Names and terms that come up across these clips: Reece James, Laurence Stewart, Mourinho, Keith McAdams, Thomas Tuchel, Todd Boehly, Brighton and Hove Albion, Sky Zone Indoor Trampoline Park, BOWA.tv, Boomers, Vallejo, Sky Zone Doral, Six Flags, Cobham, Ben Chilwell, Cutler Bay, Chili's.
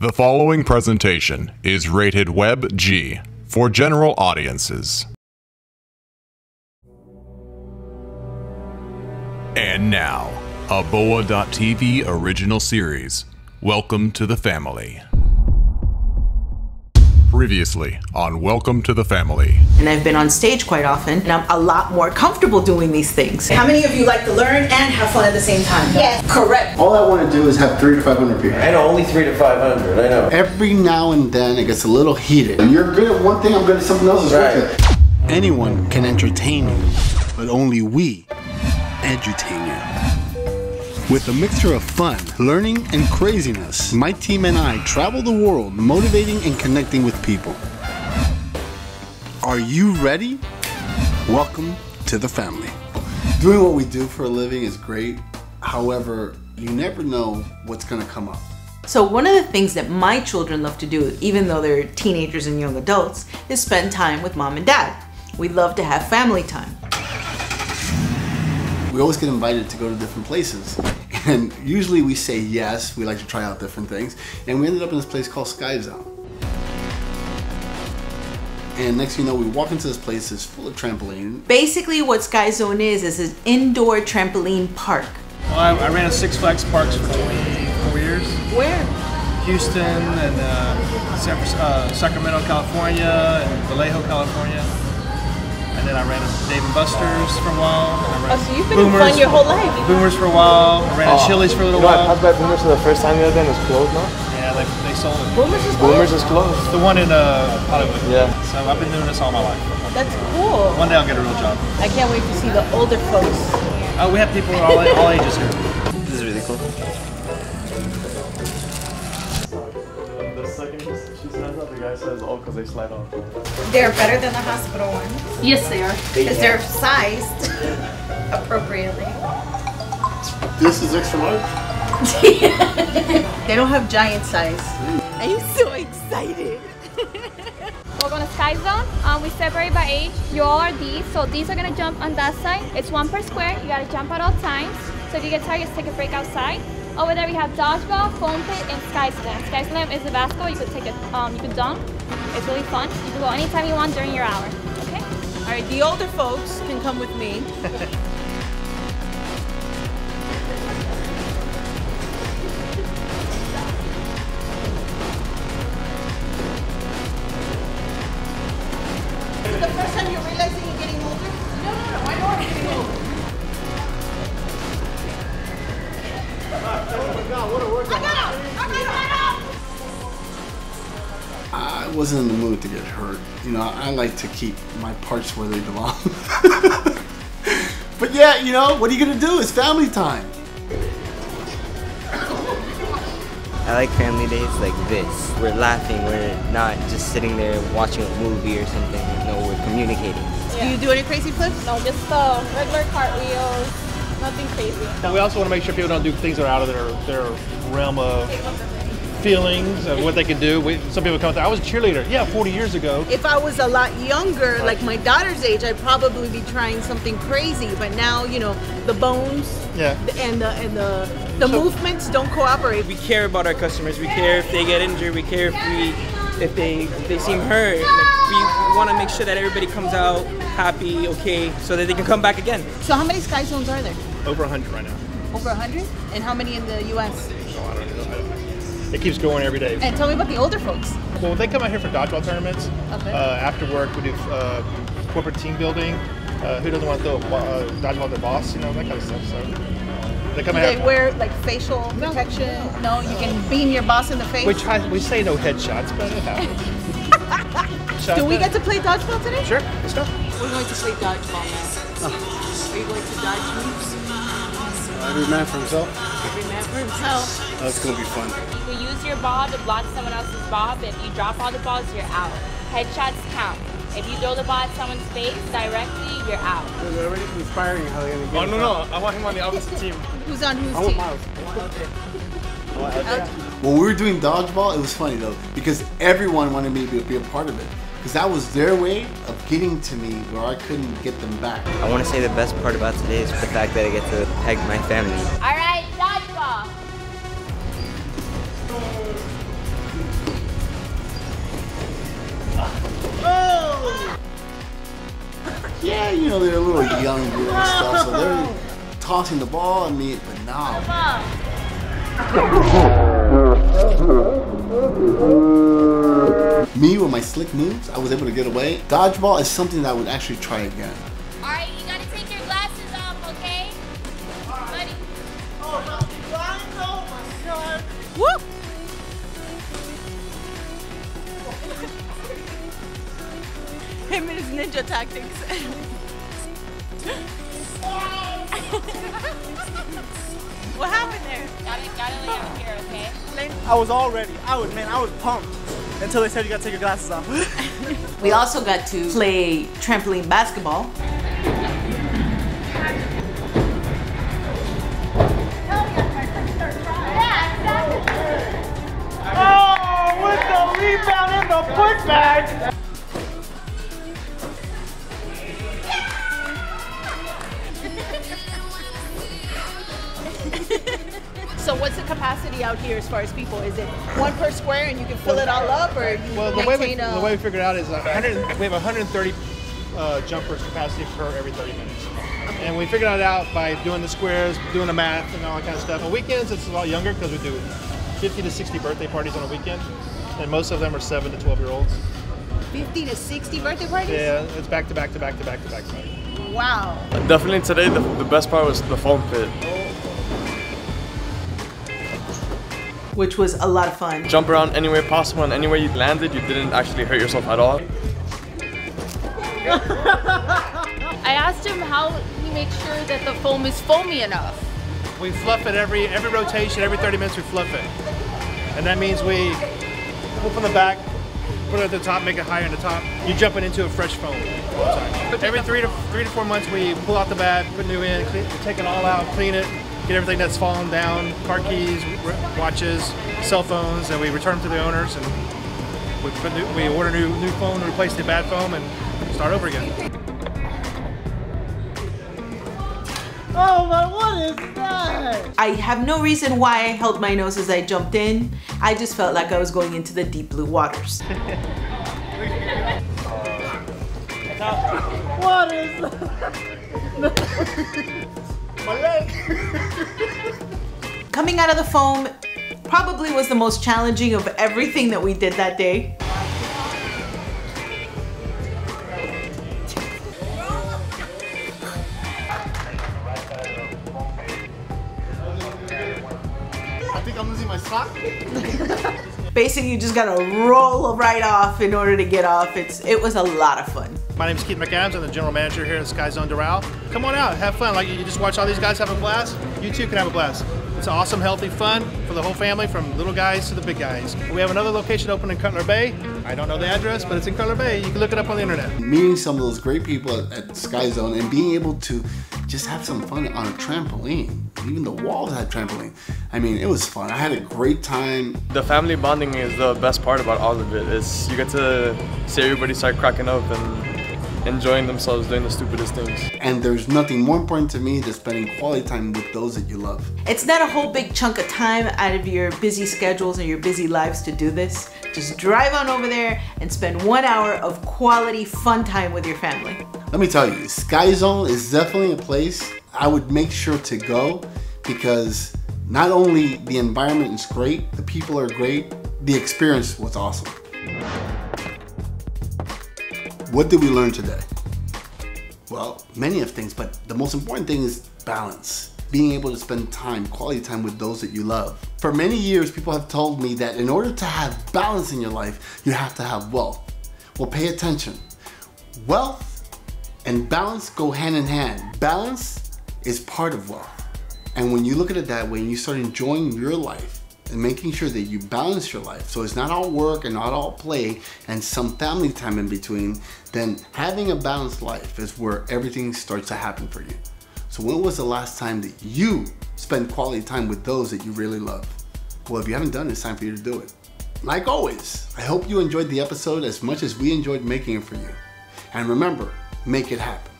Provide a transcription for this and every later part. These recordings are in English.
The following presentation is rated Web G for general audiences. And now, a BOWA.tv original series. Welcome to the family. Previously on Welcome to the Family. And I've been on stage quite often, and I'm a lot more comfortable doing these things. How many of you like to learn and have fun at the same time? Yes. Correct. All I want to do is have 300 to 500 people. I know, only 300 to 500, I know. Every now and then it gets a little heated. And you're good at one thing, I'm good at something else. Right. Anyone can entertain you, but only we edutain you. With a mixture of fun, learning, and craziness, my team and I travel the world motivating and connecting with people. Are you ready? Welcome to the family. Doing what we do for a living is great. However, you never know what's going to come up. So one of the things that my children love to do, even though they're teenagers and young adults, is spend time with mom and dad. We love to have family time. We always get invited to go to different places, and usually we say yes. We like to try out different things, and we ended up in this place called Sky Zone. And next thing you know, we walk into this place that's full of trampoline. Basically what Sky Zone is an indoor trampoline park. Well, I ran a Six Flags parks for 24 years. Where? Houston and Sacramento, California, and Vallejo, California. And then I ran a Dave & Buster's for a while. And I ran so you've been Boomers in fun your whole life. Boomers for a while. I ran a Chili's for a little while. I passed by Boomers for the first time the other day, and it was closed now. Yeah, they sold it. Boomers is closed? Boomers is closed. The one in Hollywood. Yeah. So I've been doing this all my life. That's cool. One day I'll get a real job. I can't wait to see the older folks. Oh, we have people all ages here. This is really cool. Says all because they slide off. They're better than the hospital ones. Yes, they are. Because they're sized appropriately. This is extra large? They don't have giant size. I'm so excited. We're going to Sky Zone. We separate by age. You all are these, so these are going to jump on that side. It's one per square. You got to jump at all times. So if you get tired, just take a break outside. Over there we have dodgeball, foam pit, and sky slam. Sky slam is a basketball. You could take it, you could dunk. It's really fun. You can go anytime you want during your hour. Okay. All right. The older folks can come with me. Is it the first time you're realizing you're getting older? No. I know I'm getting older. I wasn't in the mood to get hurt. You know, I like to keep my parts where they belong. But yeah, you know, what are you gonna do? It's family time. I like family days like this. We're laughing, we're not just sitting there watching a movie or something. No, we're communicating. Yeah. Do you do any crazy flips? No, just regular cartwheels. Nothing crazy. We also want to make sure people don't do things that are out of their realm of feelings of what they can do. Some people come up to, I was a cheerleader, yeah, 40 years ago. If I was a lot younger, like my daughter's age, I'd probably be trying something crazy. But now, you know, the bones and the movements don't cooperate. We care about our customers. We care if they get injured. We care if they seem hurt. Like, we want to make sure that everybody comes out happy, okay, so that they can come back again. So how many Sky Zones are there? Over 100 right now. Over 100? And how many in the U.S.? Oh, I don't know. It keeps going every day. And tell me about the older folks. Well, they come out here for dodgeball tournaments. Okay. After work, we do corporate team building. Who doesn't want to throw a dodgeball at their boss? You know, that kind of stuff. So they come out. They wear like facial protection. No, you can beam your boss in the face. We say no headshots, but it happens. Do we get to play dodgeball today? Sure, let's go. We're going to play dodgeball now. Oh. Are you going to dodge moves? Every man for himself. Every man for himself. That's going to be fun. You use your ball to block someone else's ball, but if you drop all the balls, you're out. Headshots count. If you throw the ball at someone's face directly, you're out. They're already conspiring how they're going to get it. No. I want him on the opposite team. Who's on whose team? I want Miles. When we were doing dodgeball, it was funny though, because everyone wanted me to be a part of it. Because that was their way of getting to me where I couldn't get them back. I want to say the best part about today is the fact that I get to peg my family. All right, dodgeball. really young girls and stuff, so they're tossing the ball at me, but now. Me with my slick moves, I was able to get away. Dodgeball is something that I would actually try again. Alright, you gotta take your glasses off, okay? Buddy. Whoop! Him and his ninja tactics. What happened there? Gotta lay out here, okay? I was all ready. I was pumped until they said you gotta take your glasses off. We also got to play trampoline basketball. Back. So what's the capacity out here as far as people? Is it one per square and you can fill it all up, or you the way we figured out is we have 130 jumpers capacity per every 30 minutes. Okay. And we figured it out by doing the squares, doing the math and all that kind of stuff. On weekends it's a lot younger because we do 50 to 60 birthday parties on a weekend. And most of them are 7 to 12 year olds. 50 to 60 birthday parties? Yeah, it's back to back to back to back to back to back. Wow. Definitely today, the best part was the foam pit. Which was a lot of fun. Jump around anywhere possible, and anywhere you landed, you didn't actually hurt yourself at all. I asked him how he makes sure that the foam is foamy enough. We fluff it every rotation, every 30 minutes we fluff it. And that means we pull from the back, put it at the top, make it higher in the top. You're jumping into a fresh foam all the time. Every three to four months, we pull out the bag, put new in, take it all out, clean it, get everything that's fallen down, car keys, watches, cell phones, and we return them to the owners. And we order new foam, replace the bad foam, and start over again. Oh my, what is that? I have no reason why I held my nose as I jumped in. I just felt like I was going into the deep blue waters. What is that? My leg. Coming out of the foam probably was the most challenging of everything that we did that day. Basically, you just gotta roll right off in order to get off. It was a lot of fun. My name is Keith McAdams. I'm the general manager here at Sky Zone Doral. Come on out, have fun. Like you just watch all these guys have a blast. You too can have a blast. It's awesome, healthy fun for the whole family, from little guys to the big guys. We have another location open in Cutler Bay. I don't know the address, but it's in Cutler Bay. You can look it up on the internet. Meeting some of those great people at Sky Zone and being able to just have some fun on a trampoline. Even the walls had trampoline. I mean, it was fun. I had a great time. The family bonding is the best part about all of it. You get to see everybody start cracking up and enjoying themselves doing the stupidest things. And there's nothing more important to me than spending quality time with those that you love. It's not a whole big chunk of time out of your busy schedules and your busy lives to do this. Just drive on over there and spend 1 hour of quality fun time with your family. Let me tell you, Sky Zone is definitely a place I would make sure to go, because not only the environment is great, the people are great, the experience was awesome. What did we learn today? Well, many of things, but the most important thing is balance. Being able to spend time, quality time with those that you love. For many years, people have told me that in order to have balance in your life, you have to have wealth. Well, pay attention. Wealth and balance go hand in hand. Balance is part of wealth. And when you look at it that way and you start enjoying your life and making sure that you balance your life, so it's not all work and not all play and some family time in between, then having a balanced life is where everything starts to happen for you. So when was the last time that you spent quality time with those that you really love? Well, if you haven't done it, it's time for you to do it. Like always, I hope you enjoyed the episode as much as we enjoyed making it for you. And remember, make it happen.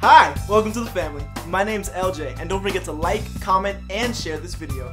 Hi, welcome to the family. My name's LJ, and don't forget to like, comment, and share this video.